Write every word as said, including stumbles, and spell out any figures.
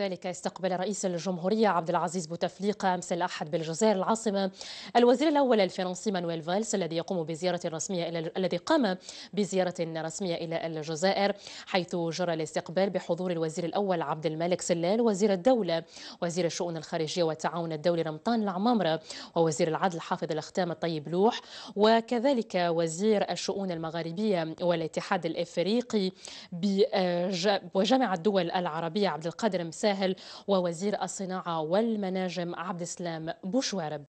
ذلك استقبل رئيس الجمهورية عبد العزيز بوتفليقة أمس الأحد بالجزائر العاصمة الوزير الأول الفرنسي مانويل فالس الذي يقوم بزيارة رسمية إلى الذي قام بزيارة رسمية إلى الجزائر، حيث جرى الاستقبال بحضور الوزير الأول عبد الملك سلال، وزير الدولة وزير الشؤون الخارجية والتعاون الدولي رمضان العمامرة، ووزير العدل حافظ الأختام الطيب لوح، وكذلك وزير الشؤون المغاربية والاتحاد الإفريقي وجامعة الدول العربية عبد القادر ووزير الصناعة والمناجم عبد السلام بوشوارب.